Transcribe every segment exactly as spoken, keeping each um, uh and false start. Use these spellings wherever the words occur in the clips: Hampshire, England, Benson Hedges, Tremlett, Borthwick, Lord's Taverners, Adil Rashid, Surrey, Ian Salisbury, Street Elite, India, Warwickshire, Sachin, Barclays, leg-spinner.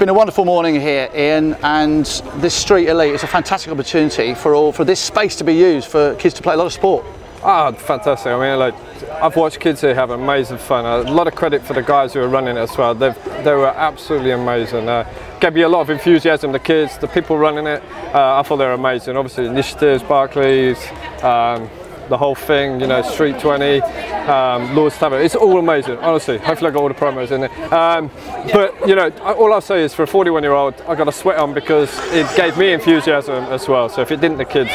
been a wonderful morning here, Ian, and this Street Elite is a fantastic opportunity for all for this space to be used for kids to play a lot of sport. Ah, oh, fantastic. I mean, like, I've watched kids here have amazing fun. A lot of credit for the guys who are running it as well. They've, they were absolutely amazing. Uh, gave you a lot of enthusiasm, the kids, the people running it. Uh, I thought they were amazing. Obviously, initiatives, Barclays, um, the whole thing, you know, Street twenty, um, Lord's Taverners. It's all amazing, honestly. Hopefully I got all the promos in there. Um, but, you know, all I'll say is for a forty-one-year-old, I got a sweat on because it gave me enthusiasm as well. So if it didn't, the kids...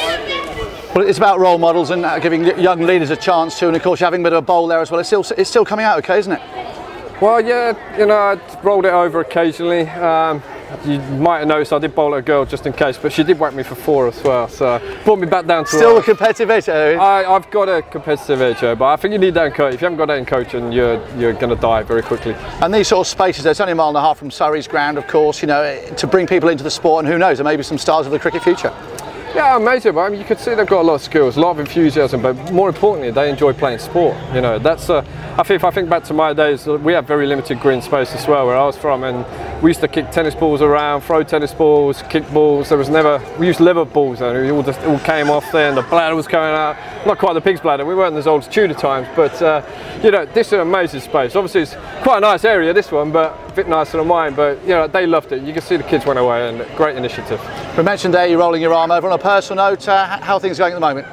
Well, it's about role models and giving young leaders a chance to, and of course you're having a bit of a bowl there as well. It's still, it's still coming out okay, isn't it? Well, yeah, you know, I rolled it over occasionally. Um, you might have noticed I did bowl at a girl just in case, but she did whack me for four as well, so brought me back down to still a competitive edge, Owen. I, I've got a competitive edge, but I think you need that in coach. If you haven't got that in coaching, you're, you're going to die very quickly. And these sort of spaces, there's only a mile and a half from Surrey's ground, of course, you know, to bring people into the sport, and who knows, there may be some stars of the cricket future. Yeah, amazing. I mean, you can see they've got a lot of skills, a lot of enthusiasm, but more importantly, they enjoy playing sport. You know, that's. Uh, I think if I think back to my days, we had very limited green space as well, where I was from, and we used to kick tennis balls around, throw tennis balls, kick balls. There was never. We used liver balls, and it all just all came off there, and the bladder was coming out. Not quite the pig's bladder. We weren't as old as Tudor times, but uh, you know, this is an amazing space. Obviously, it's quite a nice area, this one, but a bit nicer than mine. But you know, they loved it. You can see the kids went away, and great initiative. We mentioned there, you're rolling your arm over on a personal note, uh, how are things going at the moment?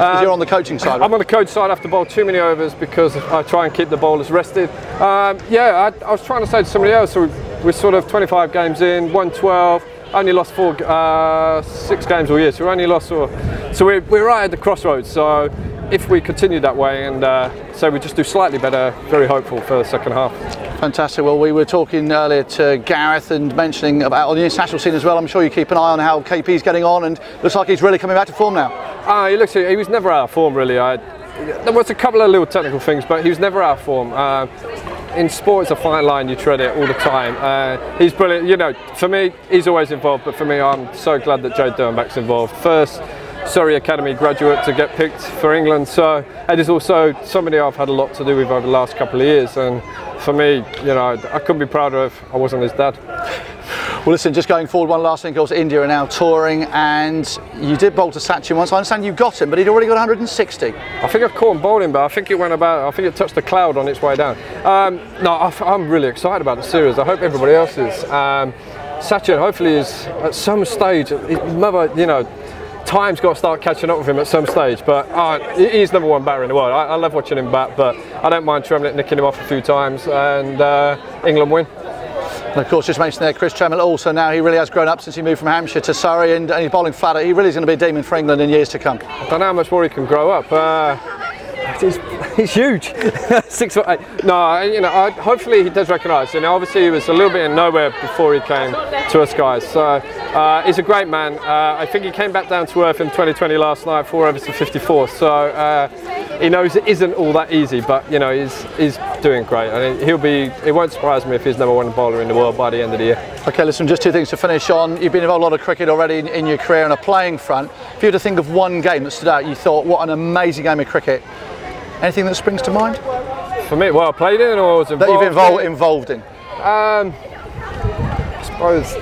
Um, you're on the coaching side. Right? I'm on the coach side. I have to bowl too many overs because I try and keep the bowlers rested. Um, yeah, I, I was trying to say to somebody else, so we're, we're sort of twenty-five games in, one twelve, only lost four, uh, six games all year, so we only lost four. So we're, we're right at the crossroads. So if we continue that way and uh, so we just do slightly better, very hopeful for the second half. Fantastic. Well, we were talking earlier to Gareth and mentioning about on the international scene as well. I'm sure you keep an eye on how K P's getting on, and looks like he's really coming back to form now. Ah, uh, he looks. He was never out of form really. I, there was a couple of little technical things, but he was never out of form. Uh, in sport, it's a fine line. You tread it all the time. Uh, he's brilliant. You know, for me, he's always involved. But for me, I'm so glad that Joe Durham-Back's involved. First Surrey Academy graduate to get picked for England, so it is also somebody I've had a lot to do with over the last couple of years, and for me, you know, I couldn't be prouder if I wasn't his dad. Well, listen, just going forward, one last thing, of course, India are now touring, and you did bowl to Sachin once. I understand you got him, but he'd already got one hundred and sixty. I think I caught him bowling, but I think it went about, I think it touched the cloud on its way down. Um, no, I, I'm really excited about the series. I hope everybody else is. Um, Sachin, hopefully, is at some stage, his mother, you know, time's got to start catching up with him at some stage, but uh, he's number one batter in the world. I, I love watching him bat, but I don't mind Tremlett nicking him off a few times, and uh, England win. And of course, just mentioned there, Chris Tremlett also now, he really has grown up since he moved from Hampshire to Surrey, and, and he's bowling flatter. He really is going to be a demon for England in years to come. I don't know how much more he can grow up. Uh, he's, he's huge. Six foot eight. No, you know, I, hopefully he does recognise. You know, obviously he was a little bit in nowhere before he came to us guys. So. Uh, he's a great man. Uh, I think he came back down to earth in twenty twenty last night, four overs to fifty-four. So uh, he knows it isn't all that easy, but you know he's he's doing great. I mean, he'll be. It won't surprise me if he's number one bowler in the world by the end of the year. Okay, listen, just two things to finish on. You've been involved in a lot of cricket already in, in your career on a playing front. If you were to think of one game that stood out, you thought, what an amazing game of cricket. Anything that springs to mind? For me, well, I played in or was involved. That you've involved involved in. Um, I suppose.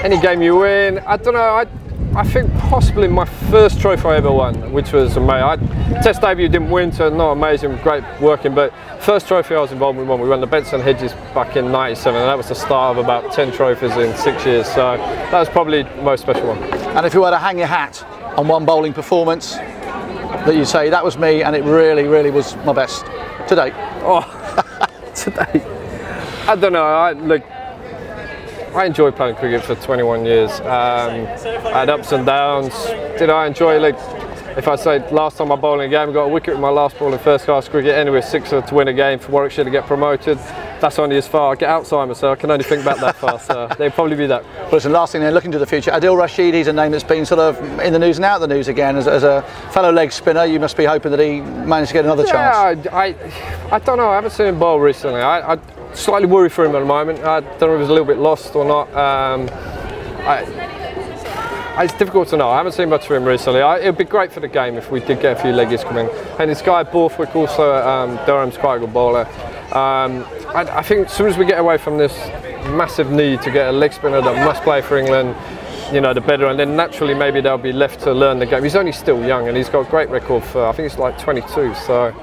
Any game you win, I don't know, I, I think possibly my first trophy I ever won, which was amazing. I, test debut didn't win, so not amazing, great working, but first trophy I was involved with one, we won the Benson Hedges back in ninety-seven, and that was the start of about ten trophies in six years, so that was probably the most special one. And if you were to hang your hat on one bowling performance, that you say, that was me, and it really, really was my best, to date. Oh, today. I don't know, I, look, I enjoyed playing cricket for twenty-one years. Um, I had ups and downs. Did I enjoy, like, if I say last time I bowled in a game, I got a wicket with my last ball in first class cricket, anyway, six to win a game for Warwickshire to get promoted. That's only as far. I get Alzheimer's, so I can only think back that far, so they'd probably be that. Well, listen, last thing then, looking to the future, Adil Rashid, he's a name that's been sort of in the news and out of the news again. As, as a fellow leg spinner, you must be hoping that he managed to get another yeah, chance. Yeah, I, I, I don't know. I haven't seen him bowl recently. I, I, Slightly worried for him at the moment. I don't know if he's a little bit lost or not. Um, I, I, it's difficult to know. I haven't seen much of him recently. I, it'd be great for the game if we did get a few leggies coming. And this guy Borthwick, also um, Durham's quite a good bowler. Um, I, I think as soon as we get away from this massive need to get a leg spinner that must play for England, you know, the better, and then naturally maybe they'll be left to learn the game. He's only still young and he's got a great record for, I think it's like twenty-two, so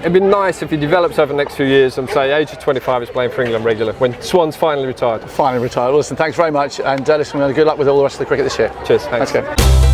it'd be nice if he develops over the next few years and say age of twenty-five is playing for England regular when Swan's finally retired. Finally retired. Listen, thanks very much, and uh, listen, good luck with all the rest of the cricket this year. Cheers. Thanks. Thanks